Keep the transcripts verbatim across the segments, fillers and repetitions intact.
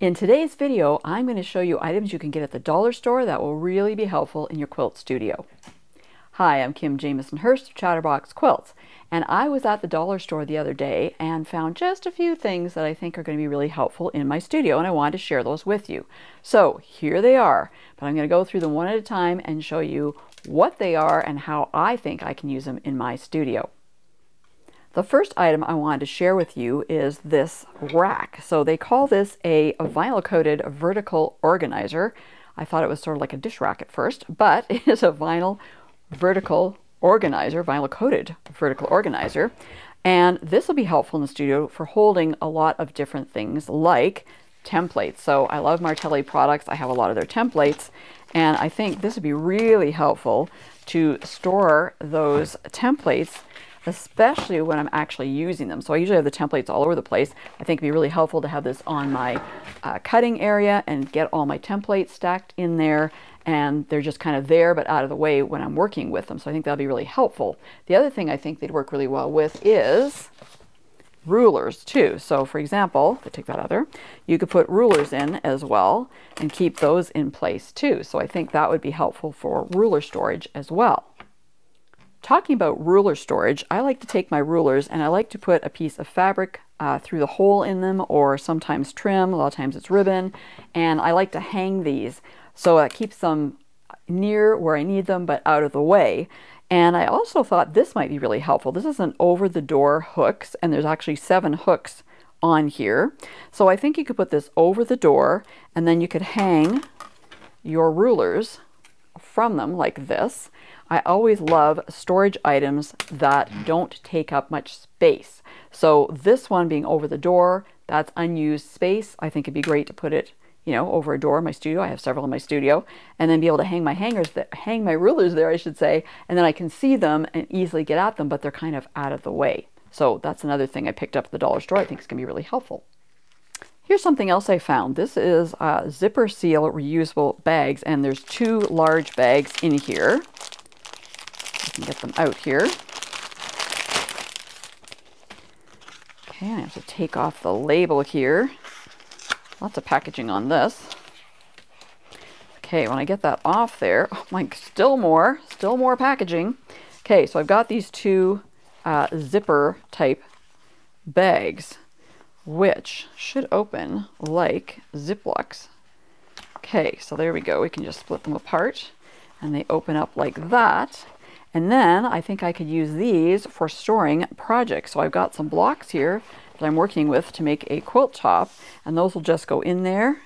In today's video, I'm going to show you items you can get at the dollar store that will really be helpful in your quilt studio. Hi, I'm Kim Jamieson-Hirst of Chatterbox Quilts, and I was at the dollar store the other day and found just a few things that I think are going to be really helpful in my studio, and I wanted to share those with you. So here they are, but I'm going to go through them one at a time and show you what they are and how I think I can use them in my studio. The first item I wanted to share with you is this rack. So they call this a vinyl-coated vertical organizer. I thought it was sort of like a dish rack at first, but it is a vinyl vertical organizer, vinyl-coated vertical organizer. And this will be helpful in the studio for holding a lot of different things like templates. So I love Martelli products. I have a lot of their templates, and I think this would be really helpful to store those templates, especially when I'm actually using them. So I usually have the templates all over the place. I think it'd be really helpful to have this on my uh, cutting area and get all my templates stacked in there, and they're just kind of there but out of the way when I'm working with them. So I think that'll be really helpful. The other thing I think they'd work really well with is rulers too. So for example, if I take that other, you could put rulers in as well and keep those in place too. So I think that would be helpful for ruler storage as well. Talking about ruler storage, I like to take my rulers and I like to put a piece of fabric uh, through the hole in them, or sometimes trim, a lot of times it's ribbon, and I like to hang these so it keeps them near where I need them but out of the way. And I also thought this might be really helpful. This is an over-the-door hooks, and there's actually seven hooks on here. So I think you could put this over the door, and then you could hang your rulers from them like this. I always love storage items that don't take up much space. So this one being over the door, that's unused space. I think it'd be great to put it, you know, over a door in my studio. I have several in my studio, and then be able to hang my hangers, that, hang my rulers there, I should say, and then I can see them and easily get at them, but they're kind of out of the way. So that's another thing I picked up at the dollar store. I think it's gonna be really helpful. Here's something else I found. This is uh, zipper seal reusable bags, and there's two large bags in here. I can get them out here. Okay, I have to take off the label here. Lots of packaging on this. Okay, when I get that off there, oh my, still more, still more packaging. Okay, so I've got these two uh, zipper type bags, which should open like Ziplocs. Okay, so there we go. We can just split them apart and they open up like that. And then I think I could use these for storing projects. So I've got some blocks here that I'm working with to make a quilt top, and those will just go in there,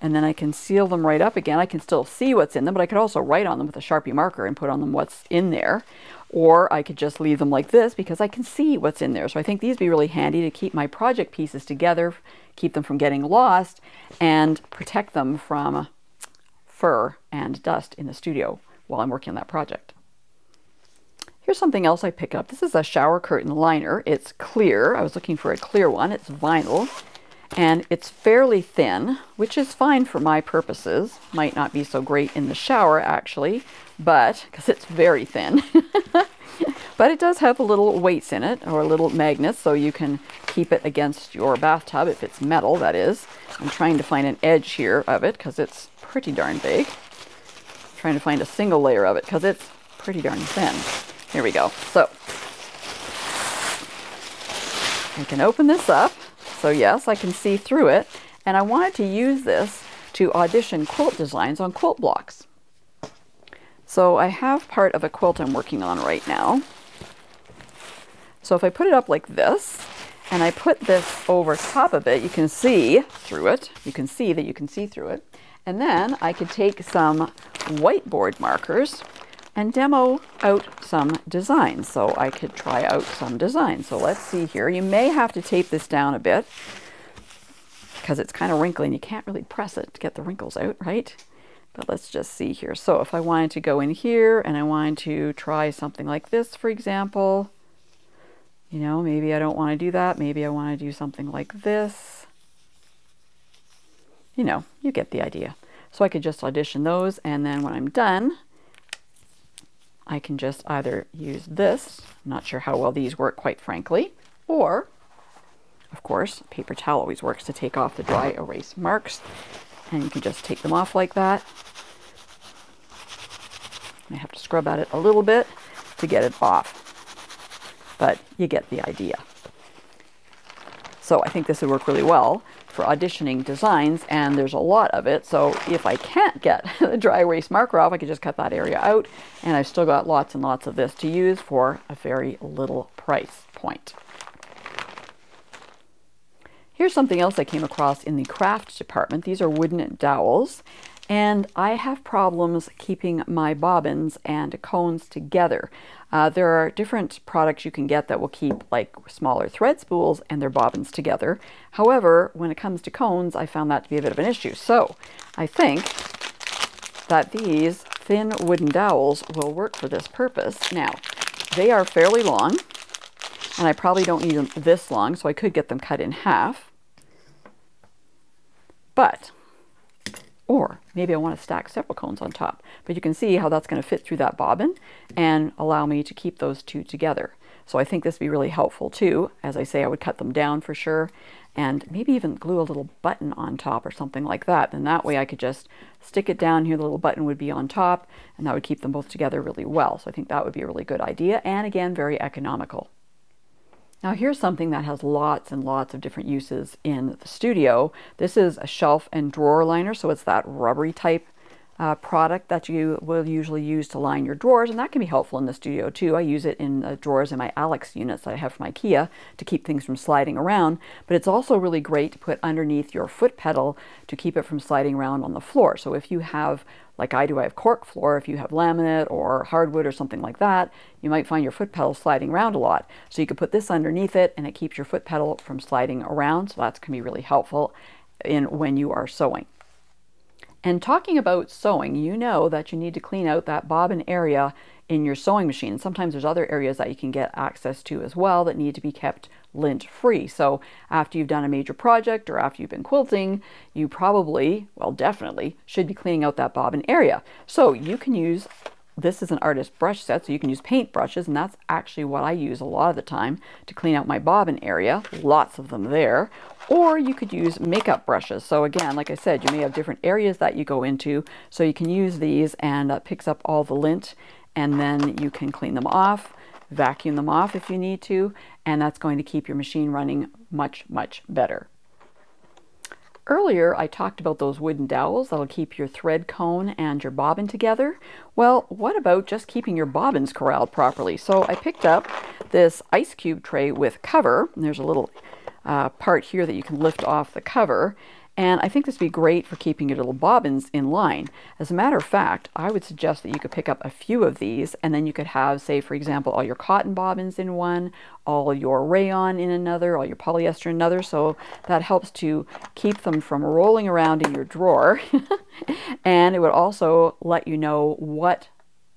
and then I can seal them right up again. I can still see what's in them, but I could also write on them with a Sharpie marker and put on them what's in there. Or I could just leave them like this because I can see what's in there. So I think these would be really handy to keep my project pieces together, keep them from getting lost, and protect them from fur and dust in the studio while I'm working on that project. Here's something else I pick up. This is a shower curtain liner. It's clear. I was looking for a clear one. It's vinyl, and it's fairly thin, which is fine for my purposes. Might not be so great in the shower actually, but because it's very thin. But it does have little weights in it, or little magnets, so you can keep it against your bathtub if it's metal, that is. I'm trying to find an edge here of it because it's pretty darn big. I'm trying to find a single layer of it because it's pretty darn thin. Here we go. So I can open this up. So yes, I can see through it, and I wanted to use this to audition quilt designs on quilt blocks. So I have part of a quilt I'm working on right now. So if I put it up like this, and I put this over top of it, you can see through it. You can see that you can see through it. And then I could take some whiteboard markers and demo out some designs. So I could try out some designs. So let's see here. You may have to tape this down a bit because it's kind of wrinkly and you can't really press it to get the wrinkles out, right? But let's just see here. So if I wanted to go in here and I wanted to try something like this, for example, you know, maybe I don't want to do that. Maybe I want to do something like this. You know, you get the idea. So I could just audition those, and then when I'm done, I can just either use this, I'm not sure how well these work quite frankly, or of course. Paper towel always works to take off the dry erase marks, and you can just take them off like that. I have to scrub at it a little bit to get it off, but you get the idea. So I think this would work really well for auditioning designs, and there's a lot of it, so if I can't get the dry erase marker off, I could just cut that area out, and I've still got lots and lots of this to use for a very little price point. Here's something else I came across in the craft department. These are wooden dowels, and I have problems keeping my bobbins and cones together. Uh, there are different products you can get that will keep like smaller thread spools and their bobbins together. However, when it comes to cones, I found that to be a bit of an issue. So I think that these thin wooden dowels will work for this purpose. Now, they are fairly long, and I probably don't need them this long, so I could get them cut in half. But, or maybe I want to stack several cones on top, but you can see how that's going to fit through that bobbin and allow me to keep those two together. So I think this would be really helpful too. As I say, I would cut them down for sure, and maybe even glue a little button on top or something like that. Then that way I could just stick it down here, the little button would be on top, and that would keep them both together really well. So I think that would be a really good idea, and again, very economical. Now here's something that has lots and lots of different uses in the studio. This is a shelf and drawer liner, so it's that rubbery type uh, product that you will usually use to line your drawers, and that can be helpful in the studio too. I use it in uh, drawers in my Alex units that I have from IKEA to keep things from sliding around, but it's also really great to put underneath your foot pedal to keep it from sliding around on the floor. So if you have, like I do, I have cork floor. If you have laminate or hardwood or something like that, you might find your foot pedal sliding around a lot. So you could put this underneath it, and it keeps your foot pedal from sliding around. So that's gonna be really helpful in when you are sewing. And talking about sewing, you know that you need to clean out that bobbin area in your sewing machine. Sometimes there's other areas that you can get access to as well that need to be kept lint free. So after you've done a major project or after you've been quilting, you probably, well definitely, should be cleaning out that bobbin area. So you can use, this is an artist brush set, so you can use paint brushes, and that's actually what I use a lot of the time to clean out my bobbin area, lots of them there. Or you could use makeup brushes. So again, like I said, you may have different areas that you go into, so you can use these, and that picks up all the lint, and then you can clean them off, vacuum them off if you need to, and that's going to keep your machine running much, much better. Earlier, I talked about those wooden dowels that'll keep your thread cone and your bobbin together. Well, what about just keeping your bobbins corralled properly? So I picked up this ice cube tray with cover, and there's a little uh, part here that you can lift off the cover. And I think this would be great for keeping your little bobbins in line. As a matter of fact, I would suggest that you could pick up a few of these, and then you could have, say, for example, all your cotton bobbins in one, all your rayon in another, all your polyester in another. So that helps to keep them from rolling around in your drawer. And it would also let you know what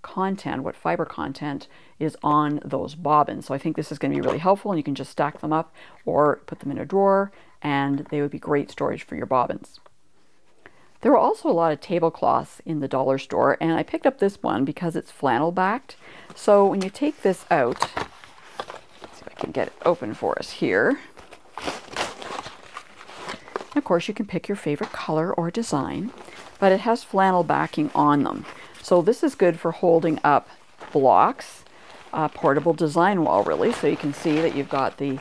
content, what fiber content is on those bobbins. So I think this is going to be really helpful, and you can just stack them up or put them in a drawer, and they would be great storage for your bobbins. There were also a lot of tablecloths in the dollar store, and I picked up this one because it's flannel backed. So when you take this out, let's see if I can get it open for us here. And of course, you can pick your favorite color or design, but it has flannel backing on them. So this is good for holding up blocks, a portable design wall really, so you can see that you've got the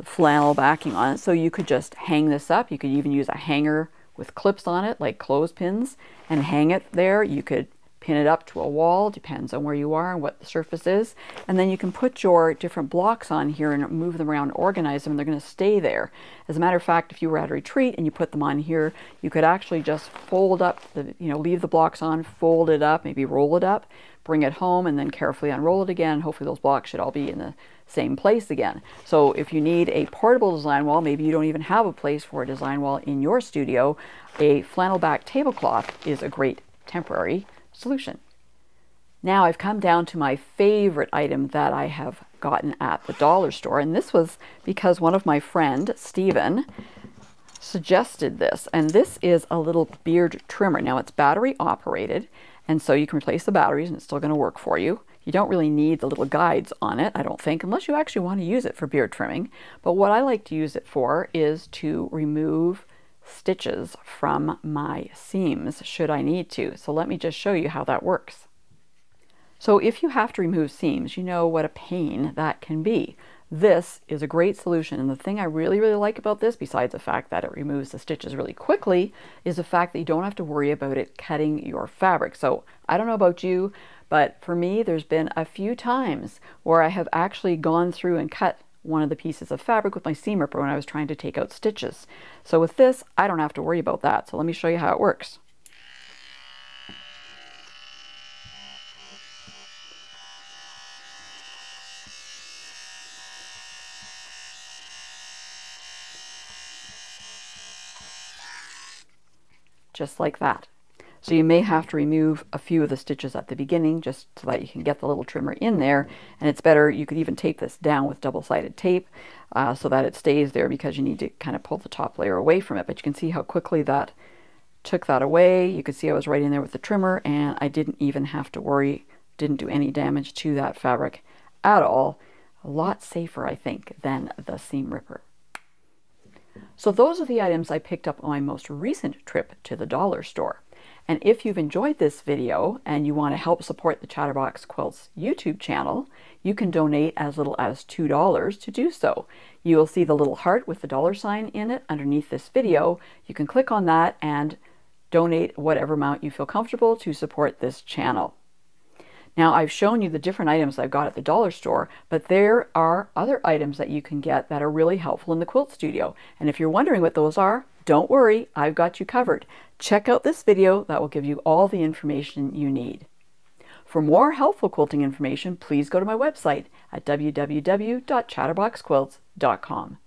The flannel backing on it, so you could just hang this up. You could even use a hanger with clips on it, like clothespins, and hang it there. You could pin it up to a wall, depends on where you are and what the surface is, and then you can put your different blocks on here and move them around, organize them, and they're going to stay there. As a matter of fact, if you were at a retreat and you put them on here, you could actually just fold up the, you know, leave the blocks on, fold it up, maybe roll it up, bring it home, and then carefully unroll it again. Hopefully those blocks should all be in the same place again. So if you need a portable design wall, maybe you don't even have a place for a design wall in your studio, a flannel back tablecloth is a great temporary solution. Now I've come down to my favorite item that I have gotten at the dollar store, and this was because one of my friend, Steven, suggested this, and this is a little beard trimmer. Now it's battery operated, and so you can replace the batteries and it's still going to work for you. You don't really need the little guides on it, I don't think, unless you actually want to use it for beard trimming. But what I like to use it for is to remove stitches from my seams should I need to. So let me just show you how that works. So if you have to remove seams, you know what a pain that can be. This is a great solution, and the thing I really really like about this, besides the fact that it removes the stitches really quickly, is the fact that you don't have to worry about it cutting your fabric. So I don't know about you, but for me there's been a few times where I have actually gone through and cut one of the pieces of fabric with my seam ripper when I was trying to take out stitches. So with this I don't have to worry about that. So let me show you how it works. Just like that. So you may have to remove a few of the stitches at the beginning just so that you can get the little trimmer in there, and it's better, you could even tape this down with double-sided tape uh, so that it stays there, because you need to kind of pull the top layer away from it. But you can see how quickly that took that away. You can see I was right in there with the trimmer, and I didn't even have to worry, didn't do any damage to that fabric at all. A lot safer, I think, than the seam ripper. So those are the items I picked up on my most recent trip to the dollar store. And if you've enjoyed this video and you want to help support the Chatterbox Quilts YouTube channel, you can donate as little as two dollars to do so. You will see the little heart with the dollar sign in it underneath this video. You can click on that and donate whatever amount you feel comfortable to support this channel. Now, I've shown you the different items I've got at the dollar store, but there are other items that you can get that are really helpful in the quilt studio. And if you're wondering what those are, don't worry, I've got you covered. Check out this video that will give you all the information you need. For more helpful quilting information, please go to my website at w w w dot chatterbox quilts dot com.